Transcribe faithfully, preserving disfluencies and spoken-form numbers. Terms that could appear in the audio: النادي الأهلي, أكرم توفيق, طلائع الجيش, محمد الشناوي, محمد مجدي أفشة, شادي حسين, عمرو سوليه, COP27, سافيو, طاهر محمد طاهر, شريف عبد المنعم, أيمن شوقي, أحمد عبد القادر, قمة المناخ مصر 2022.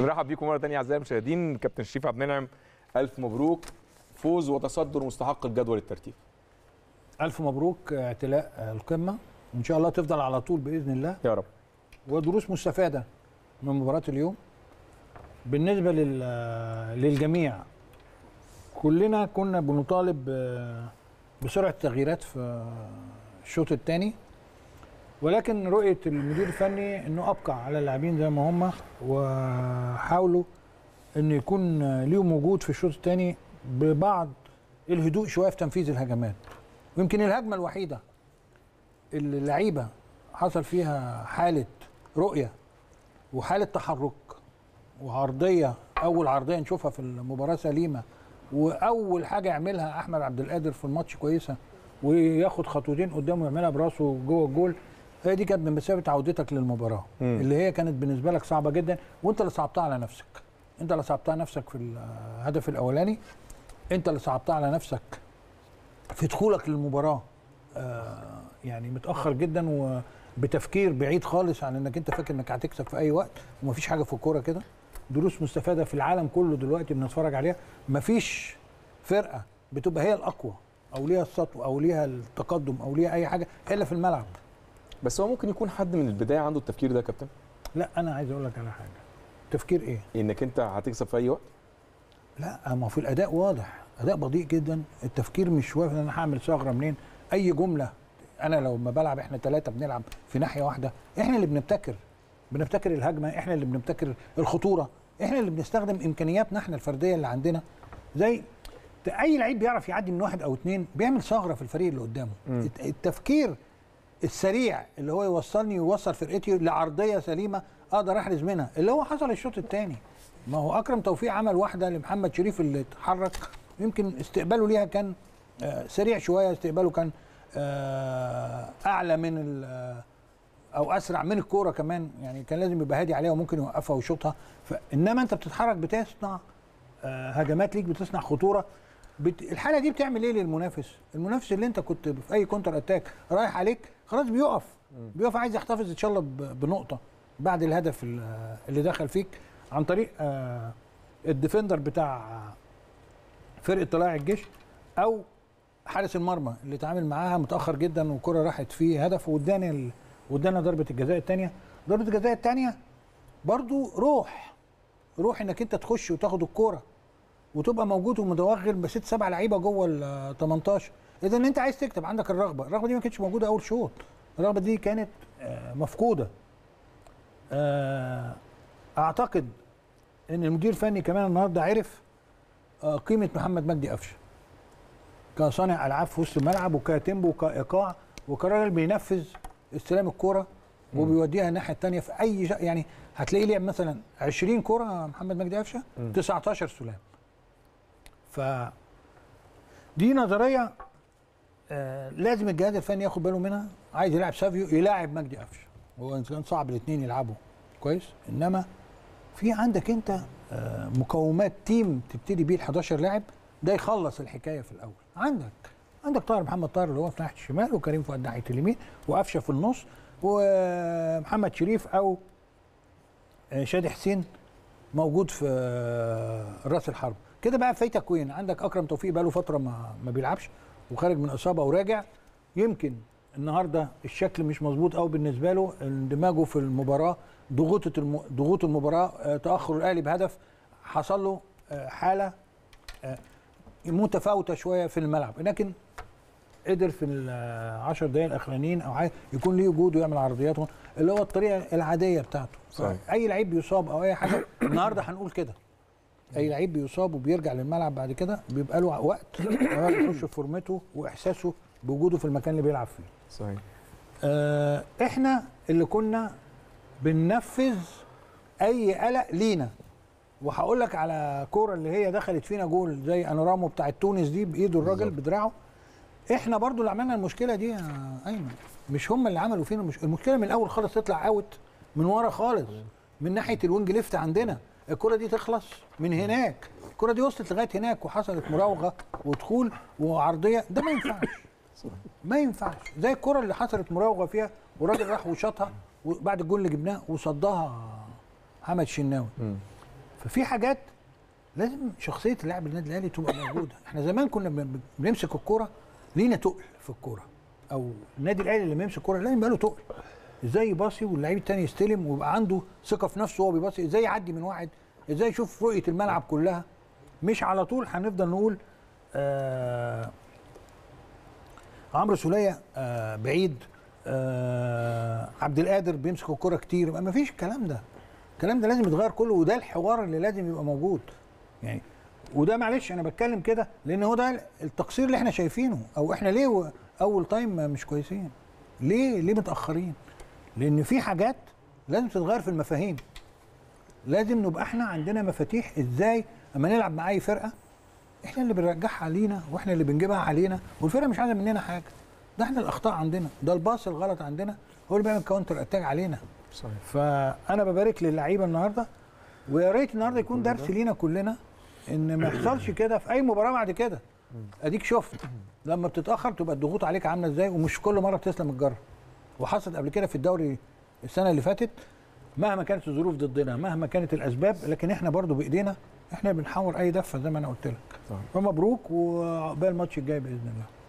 بنرحب بيكم مره ثانيه اعزائي المشاهدين. كابتن شريف عبد المنعم، الف مبروك فوز وتصدر مستحق الجدول الترتيب. الف مبروك اعتلاء القمه، ان شاء الله تفضل على طول باذن الله يا رب. ودروس مستفاده من مباراه اليوم بالنسبه للجميع. كلنا كنا بنطالب بسرعه تغييرات في الشوط الثاني، ولكن رؤيه المدير الفني انه ابقى على اللاعبين زي ما هم، وحاولوا انه يكون ليهم وجود في الشوط الثاني ببعض الهدوء شويه في تنفيذ الهجمات. ويمكن الهجمه الوحيده اللي اللعيبه حصل فيها حاله رؤيه وحاله تحرك وعرضيه، اول عرضيه نشوفها في المباراه سليمه، واول حاجه يعملها احمد عبد القادر في الماتش كويسه، وياخد خطوتين قدامه ويعملها براسه جوه الجول. هي دي كانت بمثابه عودتك للمباراه، مم. اللي هي كانت بالنسبه لك صعبه جدا، وانت اللي صعبتها على نفسك. انت اللي صعبتها على نفسك في الهدف الاولاني، انت اللي صعبتها على نفسك في دخولك للمباراه آه يعني متاخر جدا، وبتفكير بعيد خالص عن انك انت فاكر انك هتكسب في اي وقت. ومفيش حاجه في الكوره كده، دروس مستفاده في العالم كله دلوقتي بنتفرج عليها، مفيش فرقه بتبقى هي الاقوى او ليها السطو او ليها التقدم او ليها اي حاجه الا في الملعب. بس هو ممكن يكون حد من البدايه عنده التفكير ده يا كابتن؟ لا، انا عايز اقول لك على حاجه. تفكير ايه؟ انك انت هتكسب في اي وقت؟ لا، ما في الاداء واضح، اداء بطيء جدا، التفكير مش واقف. انا هعمل ثغره منين؟ اي جمله. انا لو ما بلعب، احنا ثلاثه بنلعب في ناحيه واحده، احنا اللي بنبتكر، بنبتكر الهجمه، احنا اللي بنبتكر الخطوره، احنا اللي بنستخدم امكانياتنا احنا الفرديه اللي عندنا. زي اي لعيب بيعرف يعدي من واحد او اثنين بيعمل ثغره في الفريق اللي قدامه. م. التفكير السريع اللي هو يوصلني ويوصل فرقتي لعرضيه سليمه اقدر احرز منها، اللي هو حصل الشوط الثاني. ما هو اكرم توفيق عمل واحده لمحمد شريف اللي اتحرك، يمكن استقباله ليها كان سريع شويه، استقباله كان اعلى من او اسرع من الكوره كمان، يعني كان لازم يبقى هادي عليها وممكن يوقفها ويشوطها. فانما انت بتتحرك، بتصنع هجمات ليك، بتصنع خطوره. بت... الحاله دي بتعمل ايه للمنافس؟ المنافس اللي انت كنت في اي كونتر اتاك رايح عليك خلاص بيقف، بيقف عايز يحتفظ ان شاء الله ب... بنقطه بعد الهدف اللي دخل فيك عن طريق آه الديفندر بتاع فرقه طلائع الجيش او حارس المرمى اللي اتعامل معاها متاخر جدا، والكره راحت فيه هدف، وادانا ال... وادانا ضربه الجزاء الثانيه. ضربه الجزاء الثانيه برضو روح روح انك انت تخش وتاخد الكوره وتبقى موجود ومتوغل بست سبع لعيبه جوه ال تمنتاشر. اذا انت عايز تكتب، عندك الرغبه، الرغبه دي ما كانتش موجوده اول شوط، الرغبه دي كانت مفقوده. اعتقد ان المدير الفني كمان النهارده عرف قيمه محمد مجدي أفشة كصانع العاب في وسط الملعب، وكتيمبو وكايقاع، وكراجل بينفذ استلام الكوره وبيوديها الناحيه الثانيه في اي شيء. يعني هتلاقيه لعب مثلا عشرين كوره محمد مجدي أفشة، تسعتاشر سلام. ف دي نظريه آه لازم الجهاز الفني ياخد باله منها. عايز يلعب سافيو، يلاعب مجدي أفشة، هو كان صعب الاثنين يلعبوا كويس، انما في عندك انت آه مقومات تيم تبتدي بيه ال حداشر لاعب، ده يخلص الحكايه في الاول. عندك عندك طاهر محمد طاهر اللي هو في ناحيه الشمال، وكريم فؤاد ناحيه اليمين، وأفشة في النص، ومحمد شريف او شادي حسين موجود في راس الحرب كده. بقى فايتك وين؟ عندك اكرم توفيق بقى له فتره ما ما بيلعبش وخارج من اصابه وراجع، يمكن النهارده الشكل مش مظبوط قوي بالنسبه له، اندماجه في المباراه، ضغوطه الم... ضغوط المباراه، تاخر الاهلي بهدف، حصل له حاله متفاوته شويه في الملعب، لكن قدر في العشر دقايق الاخرانيين او عايز يكون ليه وجود ويعمل عرضيات اللي هو الطريقه العاديه بتاعته. صحيح. اي لعيب بيصاب او اي حاجه النهارده هنقول كده، اي لعيب بيصاب وبيرجع للملعب بعد كده بيبقى له وقت يخش في فورمته واحساسه بوجوده في المكان اللي بيلعب فيه. صحيح. آه احنا اللي كنا بننفذ اي قلق لينا، وهقول لك على كوره اللي هي دخلت فينا جول زي أنورامو بتاعت تونس دي بايده الراجل بدراعه، احنا برضو اللي عملنا المشكله دي يا ايمن، مش هم اللي عملوا فينا المشكله. المشكله من الاول خالص تطلع اوت من ورا خالص من ناحيه الوينج ليفت، عندنا الكرة دي تخلص من هناك، الكرة دي وصلت لغاية هناك وحصلت مراوغة ودخول وعرضية، ده ما ينفعش ما ينفعش. زي الكرة اللي حصلت مراوغة فيها والراجل راح وشاطها وبعد الجول اللي جبناه وصدها محمد الشناوي. ففي حاجات لازم شخصيه اللاعب النادي الاهلي تبقى موجوده. احنا زمان كنا بنمسك الكوره لينا تقل في الكوره، او النادي الاهلي لما يمسك الكوره لازم يبقى له تقل، ازاي يباصي واللعيب الثاني يستلم ويبقى عنده ثقه في نفسه وهو بيباصي، ازاي يعدي من واحد، ازاي يشوف رؤيه الملعب كلها. مش على طول هنفضل نقول آه عمرو سوليه آه بعيد، آه عبد القادر بيمسك الكوره كتير، ما فيش الكلام ده. الكلام ده لازم يتغير كله، وده الحوار اللي لازم يبقى موجود يعني. وده معلش انا بتكلم كده لان هو ده التقصير اللي احنا شايفينه، او احنا ليه اول تايم مش كويسين، ليه ليه متاخرين، لان في حاجات لازم تتغير في المفاهيم. لازم نبقى احنا عندنا مفاتيح ازاي اما نلعب مع اي فرقه احنا اللي بنرجعها علينا واحنا اللي بنجيبها علينا، والفرقه مش عايزه مننا حاجه. ده احنا الاخطاء عندنا، ده الباص الغلط عندنا هو اللي بيعمل كاونتر اتاك علينا. صحيح. فانا ببارك للعيبه النهارده، ويا ريت النهارده يكون درس لينا كلنا ان ما يحصلش كده في اي مباراه بعد كده. اديك شفت لما بتتاخر تبقى الضغوط عليك عامله ازاي، ومش كل مره بتسلم الجره. وحصلت قبل كده في الدوري السنه اللي فاتت، مهما كانت الظروف ضدنا، مهما كانت الاسباب، لكن احنا برضو بايدينا احنا بنحاول اي دفه زي ما انا قلت لك. فمبروك، وعقبال الماتش الجاي باذن الله.